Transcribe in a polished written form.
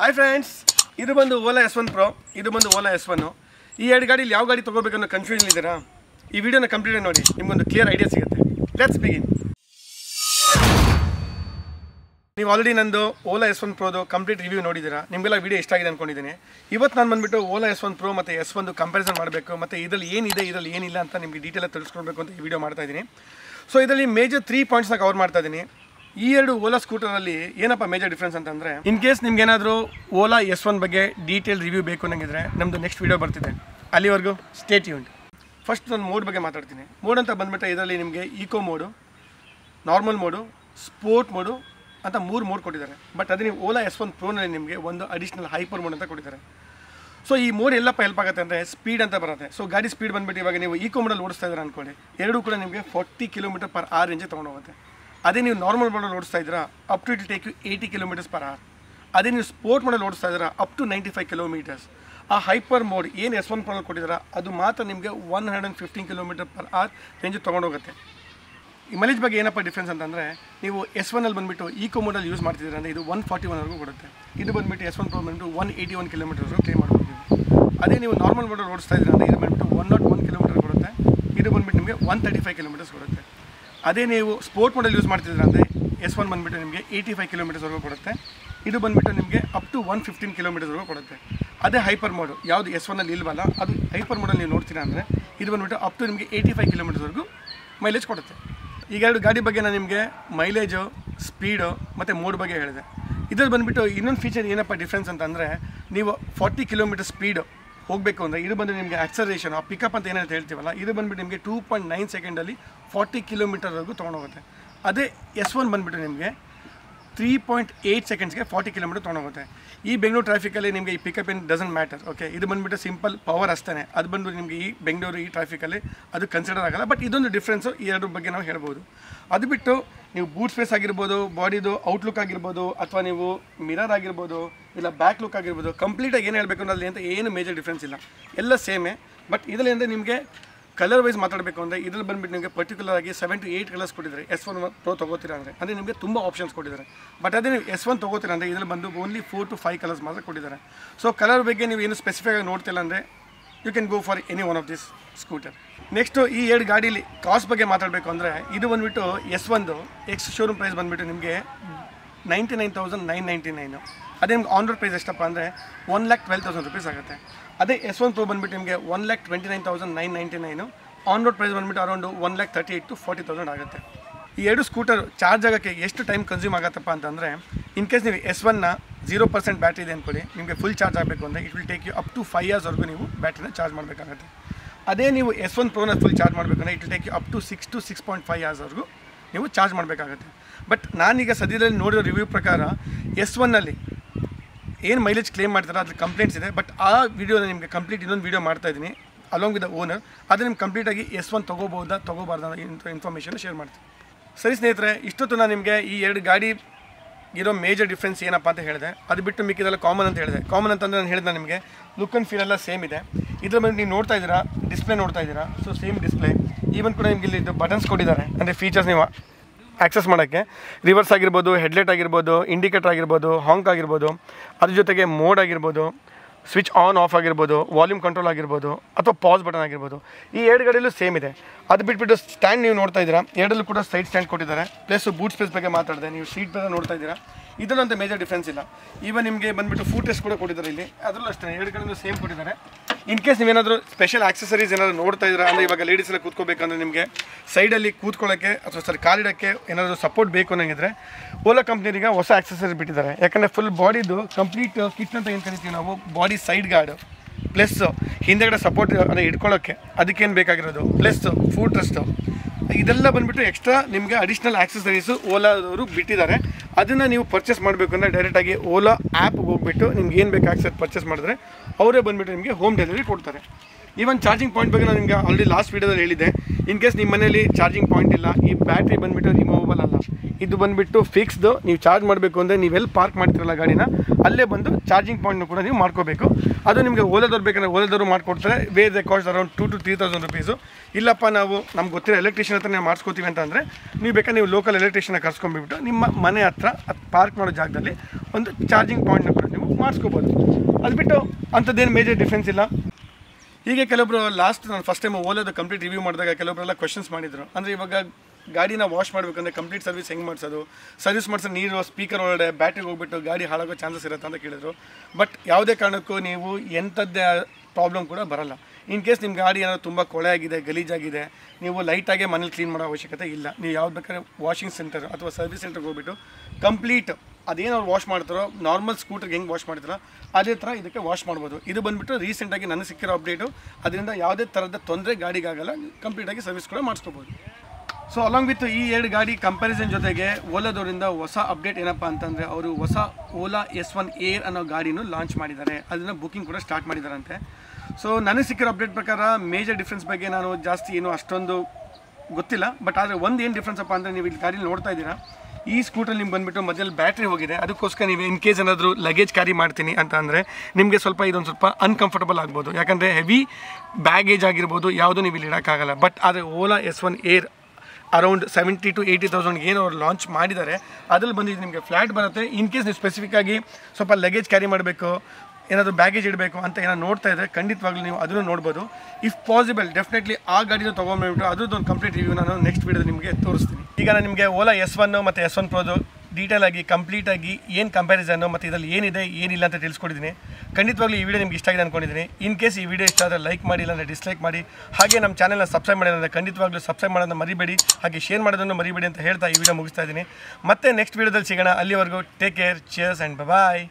Hi friends इदु बंदु ओला S1 Pro इदु बंदु ओला S1 ಈ ಎರಡು ಗಾಡಿಯಲ್ಲಿ ಯಾವ ಗಾಡಿ ತಗೋಬೇಕು ಅನ್ನೋ ಕನ್ಫ್ಯೂಷನ್ ಇದ್ದೀರಾ ಈ ವಿಡಿಯೋನ ಕಂಪ್ಲೀಟ್ ಆಗಿ ನೋಡಿ ನಿಮಗೆ ಒಂದು ಕ್ಲಿಯರ್ ಐಡಿಯಾ ಸಿಗುತ್ತೆ ಲೆಟ್ಸ್ ಬಿಗಿನ್ ನೀವು ಆಲ್ರೆಡಿ ನಂದು ಓಲಾ S1 Pro ದು ಕಂಪ್ಲೀಟ್ ರಿವ್ಯೂ ನೋಡಿದ್ದೀರಾ ನಿಮಗೆಲ್ಲ ವಿಡಿಯೋ ಇಷ್ಟ ಆಗಿದೆ ಅನ್ಕೊಂಡಿದ್ದೀನಿ ಇವತ್ತು ನಾನು ಬಂದ್ಬಿಟ್ಟು ಓಲಾ S1 Pro ಮತ್ತೆ S1 ದು ಕಂಪ್ಯಾರಿಸನ್ ಮಾಡಬೇಕು ಮತ್ತೆ ಇದರಲ್ಲಿ ಏನಿದೆ ಇದರಲ್ಲಿ ಏನಿಲ್ಲ ಅಂತ ನಿಮಗೆ ಡೀಟೇಲ್ ಆಗಿ ತಿಳಿಸ್ಕೊಡಬೇಕು ಅಂತ ಈ ವಿಡಿಯೋ ಮಾಡ್ತಾ ಇದ್ದೀನಿ ಸೋ ಇದರಲ್ಲಿ ಮೇಜರ್ 3 ಪಾಯಿಂಟ್ಸ್ ನ ಕವರ್ ಮಾಡ್ತಾ ಇದ್ದೀನಿ ಈ ಎರಡು ಓಲಾ ಸ್ಕೂಟರ್ ಅಲ್ಲಿ ಏನಪ್ಪ ಮೇಜರ್ ಡಿಫರೆನ್ಸ್ ಅಂತಂದ್ರೆ ಇನ್ ಕೇಸ್ ನಿಮಗೆ ಏನಾದರೂ ಓಲಾ S1 ಬಗ್ಗೆ ಡೀಟೇಲ್ ರಿವ್ಯೂ ಬೇಕು ಅನ್ನಂಗಿದ್ರೆ ನಮ್ದು ನೆಕ್ಸ್ಟ್ ವಿಡಿಯೋ ಬರ್ತಿದೆ ಅಲ್ಲಿವರೆಗೂ ಸ್ಟೇ ಟ್ಯೂನ್ಡ್ ಫಸ್ಟ್ ನಾನು ಮೋಡ್ ಬಗ್ಗೆ ಮಾತಾಡ್ತೀನಿ ಮೋಡ್ ಅಂತ ಬಂದ್ಬಿಟ್ಟು ಇದರಲ್ಲಿ ನಿಮಗೆ eco mode normal mode sport mode ಅಂತ ಮೂರು ಮೋಡ್ ಕೊಟ್ಟಿದ್ದಾರೆ ಬಟ್ ಅದು ನೀವು ಓಲಾ S1 Pro ನಲ್ಲಿ ನಿಮಗೆ ಒಂದು ಅಡಿಷನಲ್ ಹೈಪರ್ ಮೋಡ್ ಅಂತ ಕೊಟ್ಟಿದ್ದಾರೆ ಸೋ ಈ ಮೋಡ್ ಎಲ್ಲಪ್ಪ ಹೆಲ್ಪ್ ಆಗುತ್ತೆ ಅಂದ್ರೆ ಸ್ಪೀಡ್ ಅಂತ ಬರುತ್ತೆ ಸೋ ಗಾಡಿ ಸ್ಪೀಡ್ ಬಂದ್ಬಿಟ್ಟು ಇವಾಗ ನೀವು ಈಕೋ ಮೋಡಲ್ಲಿ ಓಡಿಸ್ತಾ ಇದ್ದೀರಾ ಅನ್ಕೊಳ್ಳಿ ಎರಡೂ ಕೂಡ ನಿಮಗೆ 40 ಕಿಲೋಮೀಟರ್ ಪರ್ ಆರ್ ರೇಂಜ್ ತಗೊಂಡು ಹೋಗುತ್ತೆ ಅದೇ ನೀವು ನಾರ್ಮಲ್ ಮಾಡಲ್ ಓಡಿಸ್ತಾ ಇದ್ದೀರಾ up to it take you 80 kilometres per hour ಅದೇ ನೀವು ಸ್ಪೋರ್ಟ್ ಮಾಡಲ್ ಓಡಿಸ್ತಾ ಇದ್ದೀರಾ ಅಪ್ ಟು 95 ಕಿಲೋಮೀಟರ್ಸ್ ಆ ಹೈಪರ್ ಮೋಡ್ ಏನು S1 Pro ಕೊಟ್ಟಿದ್ದೀರಾ ಅದು ಮಾತ್ರ ನಿಮಗೆ 115 ಕಿಲೋಮೀಟರ್ ಪರ್ ಅವರ್ ರೇಂಜ್ ತೊಗೊಂಡೋಗುತ್ತೆ ಈ ಮೈಲೇಜ್ ಬಗ್ಗೆ ಏನಪ್ಪ ಡಿಫ್ರೆನ್ಸ್ ಅಂತಂದರೆ ನೀವು S1 ಅಲ್ಲಿ ಬಂದುಬಿಟ್ಟು ಈಕೋ ಮೋಡಲ್ಲಿ ಯೂಸ್ ಮಾಡ್ತಿದ್ದೀರಾ ಅಂದರೆ ಇದು 141ವರೆಗೂ ಕೊಡುತ್ತೆ ಇದು ಬಂದುಬಿಟ್ಟು S1 Pro ಬಂದುಬಿಟ್ಟು 181 ಕಿಲೋಮೀಟರ್ಸ್ಗೂ ಕ್ಲೇಮ್ ಮಾಡ್ಬೋದು ಅದೇ ನೀವು ನಾರ್ಮಲ್ ಮಾಡಲ್ ಓಡಿಸ್ತಾ ಇದ್ದೀರಾ ಅಂದರೆ ಇದು ಬಂದುಬಿಟ್ಟು 101 ಕಿಲೋಮೀಟರ್ ಕೊಡುತ್ತೆ ಇದು ಬಂದುಬಿಟ್ಟು ನಿಮಗೆ 135 ಕಿಲೋಮೀಟರ್ಸ್ ಕೊಡುತ್ತೆ ಅದೇ ನೀವು ಸ್ಪೋರ್ಟ್ ಮೋಡಲ್ ಯೂಸ್ ಮಾಡ್ತಿದ್ದೀರಾ ಅಂದರೆ S1 ಬಂದುಬಿಟ್ಟು ನಿಮಗೆ 85 ಕಿಲೋಮೀಟರ್ಸ್ವರೆಗೂ ಕೊಡುತ್ತೆ ಇದು ಬಂದುಬಿಟ್ಟು ನಿಮಗೆ ಅಪ್ ಟು 115 ಕಿಲೋಮೀಟರ್ಸ್ವರೆಗೂ ಕೊಡುತ್ತೆ ಅದೇ ಹೈಪರ್ ಮೋಡು ಯಾವುದು S1 ಇಲ್ವಲ್ಲ ಅದು ಹೈಪರ್ ಮೋಡಲ್ಲಿ ನೀವು ನೋಡ್ತೀರಾ ಅಂದರೆ ಇದು ಬಂದುಬಿಟ್ಟು ಅಪ್ ಟು ನಿಮಗೆ 85 ಕಿಲೋಮೀಟರ್ಸ್ವರೆಗೂ ಮೈಲೇಜ್ ಕೊಡುತ್ತೆ ಈಗ ಎರಡು ಗಾಡಿ ಬಗ್ಗೆ ನಾನು ನಿಮಗೆ ಮೈಲೇಜು ಸ್ಪೀಡು ಮತ್ತು ಮೋಡ್ ಬಗ್ಗೆ ಹೇಳಿದೆ ಇದರಲ್ಲಿ ಬಂದುಬಿಟ್ಟು ಇನ್ನೊಂದು ಫೀಚರ್ ಏನಪ್ಪ ಡಿಫ್ರೆನ್ಸ್ ಅಂತಂದರೆ ನೀವು 40 ಕಿಲೋಮೀಟರ್ ಸ್ಪೀಡು ಹೋಗಬೇಕು ಅಂದರೆ ಇದು ಬಂದು ನಿಮಗೆ ಆಕ್ಸಲರೇಷನ್ ಆ ಪಿಕಪ್ ಅಂತ ಏನಂತ ಹೇಳ್ತೀವಲ್ಲ ಇದು ಬಂದುಬಿಟ್ಟು ನಿಮಗೆ 2.9 ಸೆಕೆಂಡಲ್ಲಿ 40 ಕಿಲೋಮೀಟರ್ವರೆಗೂ ತೊಗೊಂಡೋಗುತ್ತೆ ಅದೇ S1 ಬಂದುಬಿಟ್ಟು ನಿಮಗೆ 3.8 ಸೆಕೆಂಡ್ಸ್ಗೆ 40 ಕಿಲೋಮೀಟರ್ ತೊಗೊಂಡೋಗುತ್ತೆ ಈ ಬೆಂಗಳೂರು ಟ್ರಾಫಿಕಲ್ಲಿ ನಿಮಗೆ ಈ ಪಿಕಪ್ ಏನು ಡಸಂಟ್ ಮ್ಯಾಟರ್ ಓಕೆ ಇದು ಬಂದುಬಿಟ್ಟು ಸಿಂಪಲ್ ಪವರ್ ಅಷ್ಟೇ ಅದು ಬಂದು ನಿಮಗೆ ಈ ಬೆಂಗಳೂರು ಈ ಟ್ರಾಫಿಕಲ್ಲಿ ಅದು ಕನ್ಸಿಡರ್ ಆಗೋಲ್ಲ ಬಟ್ ಇದೊಂದು ಡಿಫ್ರೆನ್ಸು ಈ ಎರಡು ಬಗ್ಗೆ ನಾವು ಹೇಳ್ಬೋದು ಅದು ಬಿಟ್ಟು ನೀವು ಬೂಟ್ ಸ್ಪೇಸ್ ಆಗಿರ್ಬೋದು ಬಾಡಿದು ಔಟ್ಲುಕ್ ಆಗಿರ್ಬೋದು ಅಥವಾ ನೀವು ಮಿರರ್ ಆಗಿರ್ಬೋದು ಇಲ್ಲ ಬ್ಯಾಕ್ ಲುಕ್ ಆಗಿರ್ಬೋದು ಕಂಪ್ಲೀಟಾಗಿ ಏನು ಹೇಳಬೇಕು ಅನ್ನೋದು ಅಂತ ಏನು ಮೇಜರ್ ಡಿಫ್ರೆನ್ಸ್ ಇಲ್ಲ ಎಲ್ಲ ಸೇಮೇ ಬಟ್ ಇದರಿಂದ ನಿಮಗೆ ಕಲರ್ ವೈಸ್ ಮಾತಾಡಬೇಕು ಅಂದರೆ ಇದರಲ್ಲಿ ಬಂದುಬಿಟ್ಟು ನಿಮಗೆ ಪರ್ಟಿಕ್ಯುಲರ್ ಆಗಿ 7 to 8 ಕಲರ್ಸ್ ಕೊಟ್ಟಿದ್ದಾರೆ S1 Pro ತೊಗೋತೀರಾ ಅಂದರೆ ಅಂದರೆ ನಿಮಗೆ ತುಂಬ ಆಪ್ಷನ್ಸ್ ಕೊಟ್ಟಿದ್ದಾರೆ ಬಟ್ ಅದೇ ನೀವು S1 ತೊಗೋತೀರಾ ಅಂದರೆ ಇದರಲ್ಲಿ ಬಂದು ಓನ್ಲಿ 4 to 5 ಕಲರ್ಸ್ ಮಾತ್ರ ಕೊಟ್ಟಿದ್ದಾರೆ ಸೊ ಕಲರ್ ಬಗ್ಗೆ ನೀವು ಏನು ಸ್ಪೆಸಿಫಿಕ್ ಆಗಿ ನೋಡ್ತಿಲ್ಲ ಅಂದರೆ you can go for any one of this scooter next ಈ ಎರಡು ಗಾಡೀಲಿ ಕಾಸ್ಟ್ ಬಗ್ಗೆ ಮಾತಾಡಬೇಕು ಅಂದರೆ ಇದು ಬಂದುಬಿಟ್ಟು S1 ಎಕ್ಸ್ ಶೋರೂಮ್ ಪ್ರೈಸ್ ಬಂದುಬಿಟ್ಟು ನಿಮಗೆ 99,999 ಅದೇ ನಿಮ್ಗೆ ಆನ್ ರೋಡ್ ಪ್ರೈಸ್ ಎಷ್ಟಪ್ಪ ಅಂದರೆ 1,12,000 ರುಪೀಸ್ ಆಗುತ್ತೆ ಅದೇ S1 Pro ಬಂದುಬಿಟ್ಟು ನಿಮಗೆ 1,29,999 ಆನ್ ರೋಡ್ ಪ್ರೈಸ್ ಬಂದುಬಿಟ್ಟು ಅರೌಂಡು 1,38,000 to 40,000 ಆಗುತ್ತೆ ಈ ಎರಡು ಸ್ಕೂಟರ್ ಚಾರ್ಜ್ ಆಗೋಕ್ಕೆ ಎಷ್ಟು ಟೈಮ್ ಕನ್ಸ್ಯೂಮ್ ಆಗುತ್ತಪ್ಪ ಅಂತಂದರೆ ಇನ್ ಕೇಸ್ ನೀವು S1 ನ 0% ಬ್ಯಾಟ್ರಿ ಇದೆ ಅಂದ್ಕೊಳ್ಳಿ ನಿಮಗೆ ಫುಲ್ ಚಾರ್ಜ್ ಆಗಬೇಕು ಅಂದರೆ it will take you up to 5 hours ನೀವು ಬ್ಯಾಟ್ರಿನ ಚಾರ್ಜ್ ಮಾಡಬೇಕಾಗತ್ತೆ ಅದೇ ನೀವು S1 Pro ನ ಫುಲ್ ಚಾರ್ಜ್ ಮಾಡಬೇಕಂದ್ರೆ it will take you up to 6 to 6.5 hours ನೀವು ಚಾರ್ಜ್ ಮಾಡಬೇಕಾಗತ್ತೆ ಬಟ್ ನಾನೀಗ ಸದ್ಯದಲ್ಲಿ ನೋಡಿರೋ ರಿವ್ಯೂ ಪ್ರಕಾರ S1 ನಲ್ಲಿ ಏನು ಮೈಲೇಜ್ ಕ್ಲೇಮ್ ಮಾಡ್ತಾರೆ ಅದ್ರ ಕಂಪ್ಲೇಂಟ್ಸ್ ಇದೆ ಬಟ್ ಆ ವಿಡಿಯೋನ ನಿಮಗೆ ಕಂಪ್ಲೀಟ್ ಇನ್ನೊಂದು ವಿಡಿಯೋ ಮಾಡ್ತಾಯಿದ್ದೀನಿ ಅಲಾಂಗ್ ವಿತ್ ದ ಓನರ್ ಅದು ನಿಮ್ಗೆ ಕಂಪ್ಲೀಟಾಗಿ S1 ತೊಗೋಬೋದಾ ತೊಗೋಬಾರ್ದಾ ಇನ್ಫಾರ್ಮೇಷನ್ ಶೇರ್ ಮಾಡ್ತೀನಿ ಸರಿ ಸ್ನೇಹಿತರೆ ಇಷ್ಟೊತ್ತು ನಾನು ನಿಮಗೆ ಈ ಎರಡು ಗಾಡಿ ಇರೋ ಮೇಜರ್ ಡಿಫ್ರೆನ್ಸ್ ಏನಪ್ಪ ಅಂತ ಹೇಳಿದೆ ಅದು ಬಿಟ್ಟು ಮಿಕ್ಕಿದೆಲ್ಲ ಕಾಮನ್ ಅಂತ ಹೇಳಿದೆ ಕಾಮನ್ ಅಂತಂದರೆ ನಾನು ಹೇಳಿದೆ ನಿಮಗೆ ಲುಕ್ ಆ್ಯಂಡ್ ಫೀಲ್ ಎಲ್ಲ ಸೇಮ್ ಇದೆ ಇದ್ರ ಮೇಲೆ ನೀವು ನೋಡ್ತಾ ಇದ್ದೀರಾ ಡಿಸ್ಪ್ಲೇ ನೋಡ್ತಾ ಇದ್ದೀರಾ ಸೊ ಸೇಮ್ ಡಿಸ್ಪ್ಲೇ ಈವನ್ ಕೂಡ ನಿಮ್ಗೆ ಇಲ್ಲಿ ಬಟನ್ಸ್ ಕೊಟ್ಟಿದ್ದಾರೆ ಅಂದರೆ ಫೀಚರ್ಸ್ ನೀವು ಆ್ಯಕ್ಸಸ್ ಮಾಡೋಕ್ಕೆ ರಿವರ್ಸ್ ಆಗಿರ್ಬೋದು ಹೆಡ್ಲೈಟ್ ಆಗಿರ್ಬೋದು ಇಂಡಿಕೇಟರ್ ಆಗಿರ್ಬೋದು ಹಾಂಕ್ ಆಗಿರ್ಬೋದು ಅದ್ರ ಜೊತೆಗೆ ಮೋಡ್ ಆಗಿರ್ಬೋದು ಸ್ವಿಚ್ ಆನ್ ಆಫ್ ಆಗಿರ್ಬೋದು ವಾಲ್ಯೂಮ್ ಕಂಟ್ರೋಲ್ ಆಗಿರ್ಬೋದು ಅಥವಾ ಪಾಸ್ ಬಟನ್ ಆಗಿರ್ಬೋದು ಈ ಎರಡು ಗಾಡಿಯಲ್ಲೂ ಸೇಮ್ ಇದೆ ಅದು ಬಿಟ್ಬಿಟ್ಟು ಸ್ಟ್ಯಾಂಡ್ ನೀವು ನೋಡ್ತಾ ಇದ್ದೀರಾ ಎರಡಲ್ಲೂ ಕೂಡ ಸೈಡ್ ಸ್ಟ್ಯಾಂಡ್ ಕೊಟ್ಟಿದ್ದಾರೆ ಪ್ಲಸ್ ಬೂಟ್ ಸ್ಪೇಸ್ ಬಗ್ಗೆ ಮಾತಾಡಿದೆ ನೀವು ಸೀಟ್ ಬಗ್ಗೆ ನೋಡ್ತಾ ಇದ್ದೀರಾ ಇದರಲ್ಲಂತ ಮೇಜರ್ ಡಿಫ್ರೆನ್ಸ್ ಇಲ್ಲ ಈವನ್ ನಿಮಗೆ ಬಂದುಬಿಟ್ಟು ಫೂಟ್ ರೆಸ್ಟ್ ಕೂಡ ಕೊಟ್ಟಿದ್ದಾರೆ ಇಲ್ಲಿ ಅದರಲ್ಲೂ ಅಷ್ಟೇ ಎರಡು ಗಾಡಿಯಲ್ಲೂ ಸೇಮ್ ಕೊಟ್ಟಿದ್ದಾರೆ ಇನ್ ಕೇಸ್ ನೀವೇನಾದರೂ ಸ್ಪೆಷಲ್ ಆಕ್ಸೆಸರೀಸ್ ಏನಾದರೂ ನೋಡ್ತಾ ಇದ್ದೀರಾ ಅಂದರೆ ಇವಾಗ ಲೇಡೀಸ್ ಎಲ್ಲ ಕೂತ್ಕೋಬೇಕಂದ್ರೆ ನಿಮಗೆ ಸೈಡಲ್ಲಿ ಕೂತ್ಕೊಳ್ಳೋಕ್ಕೆ ಅಥವಾ ಸರಿ ಕಾಲಿಡೋಕ್ಕೆ ಏನಾದರೂ ಸಪೋರ್ಟ್ ಬೇಕು ಅನ್ನೋಂಗಿದ್ರೆ ಓಲಾ ಕಂಪ್ನಿಯರಿಗೆ ಹೊಸ ಆಕ್ಸೆಸರಿ ಬಿಟ್ಟಿದ್ದಾರೆ ಯಾಕಂದರೆ ಫುಲ್ ಬಾಡಿದು ಕಂಪ್ಲೀಟ್ ಕಿಟ್ ಅಂತ ಏನು ಕರಿತೀವಿ ನಾವು ಬಾಡಿ ಸೈಡ್ ಗಾರ್ಡ್ ಪ್ಲಸ್ ಹಿಂದೆಗಡೆ ಸಪೋರ್ಟ್ ಅಂದರೆ ಇಟ್ಕೊಳ್ಳೋಕ್ಕೆ ಅದಕ್ಕೇನು ಬೇಕಾಗಿರೋದು ಪ್ಲಸ್ ಫೂಟ್ ರೆಸ್ಟು ಇದೆಲ್ಲ ಬಂದುಬಿಟ್ಟು ಎಕ್ಸ್ಟ್ರಾ ನಿಮಗೆ ಅಡಿಷ್ನಲ್ ಆಕ್ಸೆಸರೀಸು ಓಲಾದವರು ಬಿಟ್ಟಿದ್ದಾರೆ ಅದನ್ನು ನೀವು ಪರ್ಚೇಸ್ ಮಾಡಬೇಕು ಅಂದರೆ ಡೈರೆಕ್ಟಾಗಿ ಓಲಾ ಆ್ಯಪ್ಗೆ ಹೋಗ್ಬಿಟ್ಟು ನಿಮ್ಗೆ ಏನು ಬೇಕು ಆಕ್ಸೆಸ್ ಪರ್ಚೇಸ್ ಮಾಡಿದ್ರೆ ಅವರೇ ಬಂದುಬಿಟ್ಟು ನಿಮಗೆ ಹೋಮ್ ಡೆಲಿವರಿ ಕೊಡ್ತಾರೆ ಈವನ್ ಚಾರ್ಜಿಂಗ್ ಪಾಯಿಂಟ್ ಬಗ್ಗೆ ನಾನು ನಿಮಗೆ ಆಲ್ರೆಡಿ ಲಾಸ್ಟ್ ವೀಡಿಯೋದಲ್ಲಿ ಹೇಳಿದ್ದೆ ಇನ್ ಕೇಸ್ ನಿಮ್ಮ ಮನೇಲಿ ಚಾರ್ಜಿಂಗ್ ಪಾಯಿಂಟ್ ಇಲ್ಲ ಈ ಬ್ಯಾಟ್ರಿ ಬಂದುಬಿಟ್ಟು ರಿಮೂವಬಲ್ ಅಲ್ಲ ಇದು ಬಂದುಬಿಟ್ಟು ಫಿಕ್ಸ್ದು. ನೀವು ಚಾರ್ಜ್ ಮಾಡಬೇಕು ಅಂದರೆ ನೀವೆಲ್ಲಿ ಪಾರ್ಕ್ ಮಾಡ್ತಿರಲ್ಲ ಗಾಡಿನ ಅಲ್ಲೇ ಬಂದು ಚಾರ್ಜಿಂಗ್ ಪಾಯಿಂಟ್ನು ಕೂಡ ನೀವು ಮಾಡ್ಕೋಬೇಕು. ಅದು ನಿಮಗೆ ಓಲಾದವ್ರು ಬೇಕಂದರೆ ಓಲಾದವರು ಮಾಡಿಕೊಡ್ತಾರೆ. Where the cost around 2,000 to 3,000 rupees. ಇಲ್ಲಪ್ಪ ನಾವು ನಮ್ಗೆ ಗೊತ್ತಿರೋ ಎಲೆಕ್ಟ್ರಿಷಿಯನ್ ಹತ್ರ ನಾವು ಮಾಡಿಸ್ಕೋತೀವಿ ಅಂತ ಅಂದರೆ ನೀವು ಬೇಕಾದ್ರೆ ನೀವು ಲೋಕಲ್ ಎಲೆಕ್ಟ್ರಿಷಿಯನ್ನ ಕರ್ಸ್ಕೊಂಡ್ಬಿಟ್ಟು ನಿಮ್ಮ ಮನೆ ಹತ್ರ ಪಾರ್ಕ್ ಮಾಡೋ ಜಾಗದಲ್ಲಿ ಒಂದು ಚಾರ್ಜಿಂಗ್ ಪಾಯಿಂಟ್ನ ಕೂಡ ನೀವು ಮಾಡಿಸ್ಕೋಬೋದು. ಅದು ಬಿಟ್ಟು ಅಂಥದ್ದೇನು ಮೇಜರ್ ಡಿಫ್ರೆನ್ಸ್ ಇಲ್ಲ. ಹೀಗೆ ಕೆಲವೊಬ್ಬರು ಲಾಸ್ಟ್ ನಾನು ಫಸ್ಟ್ ಟೈಮ್ ಓಲಾದ ಕಂಪ್ಲೀಟ್ ರಿವ್ಯೂ ಮಾಡಿದಾಗ ಕೆಲವೊಬ್ಬರೆಲ್ಲ ಕ್ವಶನ್ಸ್ ಮಾಡಿದರು. ಅಂದರೆ ಇವಾಗ ಗಾಡಿನ ವಾಶ್ ಮಾಡಬೇಕಂದ್ರೆ ಕಂಪ್ಲೀಟ್ ಸರ್ವಿಸ್ ಹೆಂಗೆ ಮಾಡಿಸೋದು, ಸರ್ವಿಸ್ ಮಾಡಿಸೋ ನೀರು ಸ್ಪೀಕರ್ ಒಳಗಡೆ ಬ್ಯಾಟ್ರಿಗೆ ಹೋಗ್ಬಿಟ್ಟು ಗಾಡಿ ಹಾಳಾಗೋ ಚಾನ್ಸಸ್ ಇರುತ್ತೆ ಅಂತ ಕೇಳಿದರು. ಬಟ್ ಯಾವುದೇ ಕಾರಣಕ್ಕೂ ನೀವು ಎಂಥದ್ದೇ ಪ್ರಾಬ್ಲಮ್ ಕೂಡ ಬರಲ್ಲ. ಇನ್ ಕೇಸ್ ನಿಮ್ಮ ಗಾಡಿ ಏನಾದರೂ ತುಂಬ ಕೊಳೆ ಆಗಿದೆ, ಗಲೀಜಾಗಿದೆ, ನೀವು ಲೈಟಾಗೆ ಮನೇಲಿ ಕ್ಲೀನ್ ಮಾಡೋ ಅವಶ್ಯಕತೆ ಇಲ್ಲ. ನೀವು ಯಾವ್ದು ಬೇಕಾದ್ರೆ ವಾಷಿಂಗ್ ಸೆಂಟರ್ ಅಥವಾ ಸರ್ವಿಸ್ ಸೆಂಟರ್ಗೆ ಹೋಗ್ಬಿಟ್ಟು ಕಂಪ್ಲೀಟ್ ಅದೇನು ಅವ್ರು ವಾಶ್ ಮಾಡ್ತಾರೋ, ನಾರ್ಮಲ್ ಸ್ಕೂಟರ್ಗೆ ಹೆಂಗೆ ವಾಶ್ ಮಾಡ್ತಾರೋ ಅದೇ ಥರ ಇದಕ್ಕೆ ವಾಶ್ ಮಾಡ್ಬೋದು. ಇದು ಬಂದುಬಿಟ್ಟು ರೀಸೆಂಟಾಗಿ ನನಗೆ ಸಿಕ್ಕಿರೋ ಅಪ್ಡೇಟು. ಅದರಿಂದ ಯಾವುದೇ ಥರದ ತೊಂದರೆ ಗಾಡಿಗಾಗಲ್ಲ, ಕಂಪ್ಲೀಟಾಗಿ ಸರ್ವಿಸ್ ಕೂಡ ಮಾಡಿಸ್ಕೋಬೋದು. ಸೊ ಅಲಾಂಗ್ ವಿತ್ ಈ ಎರಡು ಗಾಡಿ ಕಂಪ್ಯಾರಿಸನ್ ಜೊತೆಗೆ ಓಲಾದವರಿಂದ ಹೊಸ ಅಪ್ಡೇಟ್ ಏನಪ್ಪ ಅಂತಂದರೆ ಅವರು ಹೊಸ ಓಲಾ S1 ಏರ್ ಅನ್ನೋ ಗಾಡಿನೂ ಲಾಂಚ್ ಮಾಡಿದ್ದಾರೆ. ಅದನ್ನು ಬುಕ್ಕಿಂಗ್ ಕೂಡ ಸ್ಟಾರ್ಟ್ ಮಾಡಿದ್ದಾರಂತೆ. ಸೊ ನನಗೆ ಸಿಕ್ಕಿರೋ ಅಪ್ಡೇಟ್ ಪ್ರಕಾರ ಮೇಜರ್ ಡಿಫ್ರೆನ್ಸ್ ಬಗ್ಗೆ ನಾನು ಜಾಸ್ತಿ ಏನು ಅಷ್ಟೊಂದು ಗೊತ್ತಿಲ್ಲ. ಬಟ್ ಆದರೆ ಒಂದು ಏನು ಡಿಫ್ರೆನ್ಸ್ ಅಪ್ಪ ಅಂದರೆ ನೀವು ಇಲ್ಲಿ ಗಾಡಿನ ನೋಡ್ತಾ ಇದ್ದೀರಾ, ಈ ಸ್ಕೂಟ್ರಲ್ಲಿ ನಿಮ್ಗೆ ಬಂದುಬಿಟ್ಟು ಮಧ್ಯದಲ್ಲಿ ಬ್ಯಾಟ್ರಿ ಹೋಗಿದೆ. ಅದಕ್ಕೋಸ್ಕರ ನೀವು ಇನ್ ಕೇಸ್ ಏನಾದರೂ ಲಗೇಜ್ ಕ್ಯಾರಿ ಮಾಡ್ತೀನಿ ಅಂತ ಅಂದರೆ ನಿಮಗೆ ಸ್ವಲ್ಪ ಇದೊಂದು ಸ್ವಲ್ಪ ಅನ್ಕಂಫರ್ಟಬಲ್ ಆಗ್ಬೋದು. ಯಾಕಂದರೆ ಹೆವಿ ಬ್ಯಾಗೇಜ್ ಆಗಿರ್ಬೋದು, ಯಾವುದೂ ನೀವು ಇಲ್ಲಿ ಇಡೋಕ್ಕಾಗಲ್ಲ. ಬಟ್ ಆದರೆ Ola S1 air around 70,000 to 80,000 ಏನು ಅವ್ರು ಲಾಂಚ್ ಮಾಡಿದ್ದಾರೆ, ಅದ್ರಲ್ಲಿ ಬಂದಿದ್ದು ನಿಮಗೆ ಫ್ಲ್ಯಾಟ್ ಬರುತ್ತೆ. ಇನ್ ಕೇಸ್ ನೀವು ಸ್ಪೆಸಿಫಿಕ್ಕಾಗಿ ಸ್ವಲ್ಪ ಲಗೇಜ್ ಕ್ಯಾರಿ ಮಾಡಬೇಕು, ಏನಾದರೂ ಬ್ಯಾಗೇಜ್ ಇಡಬೇಕು ಅಂತ ಏನೋ ನೋಡ್ತಾ ಇದ್ದರೆ ಖಂಡಿತವಾಗ್ಲೂ ನೀವು ಅದನ್ನು ನೋಡ್ಬೋದು. ಇಫ್ ಪಾಸಿಬಲ್ ಡೆಫಿನೆಟ್ಲಿ ಆ ಗಾಡಿನ ತೊಗೊಂಡ್ಬಿಟ್ಟು ಅದ್ರದ್ದೊಂದು ಕಂಪ್ಲೀಟ್ ರಿವ್ಯೂ ನಾನು ನೆಕ್ಸ್ಟ್ ವೀಡಿಯೋ ನಿಮಗೆ ತೋರಿಸ್ತೀನಿ. ಈಗ ನಾನು ನಿಮಗೆ ಓಲಾ S1 ಮತ್ತು S1 Pro ಡೀಟೇಲಾಗಿ ಕಂಪ್ಲೀಟಾಗಿ ಏನು ಕಂಪ್ಯಾರಿಸನ್ನು ಮತ್ತು ಇದರಲ್ಲಿ ಏನಿದೆ ಏನಿಲ್ಲ ಅಂತ ತಿಳಿಸ್ಕೊಡಿದ್ದೀನಿ. ಖಂಡಿತವಾಗ್ಲೂ ಈ ವಿಡಿಯೋ ನಿಮ್ಗೆ ಇಷ್ಟ ಆಗಿದೆ ಅಂದ್ಕೊಂಡಿದ್ದೀನಿ. ಇನ್ ಕೇಸ್ ಈ ವಿಡಿಯೋ ಇಷ್ಟ ಆದರೆ ಲೈಕ್ ಮಾಡಿ, ಇಲ್ಲಾಂದರೆ ಡಿಸ್ಲೈಕ್ ಮಾಡಿ. ಹಾಗೆ ನಮ್ಮ ಚಾನಲ್ನ ಸಬ್ಸ್ಕ್ರೈಬ್ ಮಾಡಿಲ್ಲ ಅಂದರೆ ಖಂಡಿತವಾಗ್ಲೂ ಸಬ್ಸ್ಕ್ರೈಬ್ ಮಾಡೋದನ್ನು ಮರಿಬೇಡಿ, ಹಾಗೆ ಶೇರ್ ಮಾಡೋದನ್ನು ಮರಿಬೇಡಿ ಅಂತ ಹೇಳ್ತಾ ಈ ವಿಡಿಯೋ ಮುಗಿಸ್ತಾ ಇದ್ದೀನಿ. ಮತ್ತೆ ನೆಕ್ಸ್ಟ್ ವಿಡಿಯೋದಲ್ಲಿ ಸಿಗೋಣ. ಅಲ್ಲಿವರೆಗೂ take care, cheers and bye.